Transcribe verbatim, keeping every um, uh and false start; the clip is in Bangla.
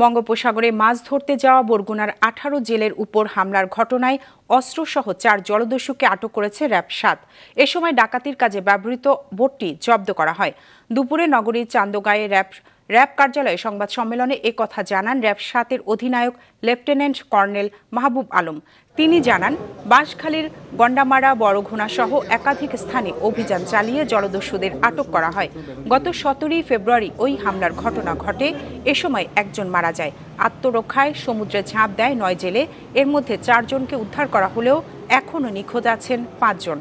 বঙ্গোপসাগরে মাছ ধরতে যাওয়া বরগুনার আঠারো জেলের উপর হামলার ঘটনায় অস্ত্রসহ চার জলদস্যুকে আটক করেছে র্যাব সাত। এ সময় ডাকাতির কাজে ব্যবহৃত বোটটি জব্দ করা হয়। দুপুরে নগরীর চান্দগাঁয়ে র্যাব র্যাব কার্যালয়ে সংবাদ সম্মেলনে এ কথা জানান র্যাব সাত এর অধিনায়ক লেফটেন্যান্ট কর্নেল মাহবুব আলম। তিনি জানান, বাঁশখালীর গন্ডামারা, বরগুনা সহ একাধিক স্থানে অভিযান চালিয়ে জলদস্যুদের আটক করা হয়। গত সতেরোই ফেব্রুয়ারি ওই হামলার ঘটনা ঘটে। এ সময় একজন মারা যায়। আত্মরক্ষায় সমুদ্রে ঝাঁপ দেয় নয় জেলে। এর মধ্যে চারজনকে উদ্ধার করা হলেও এখনও নিখোঁজ আছেন পাঁচজন।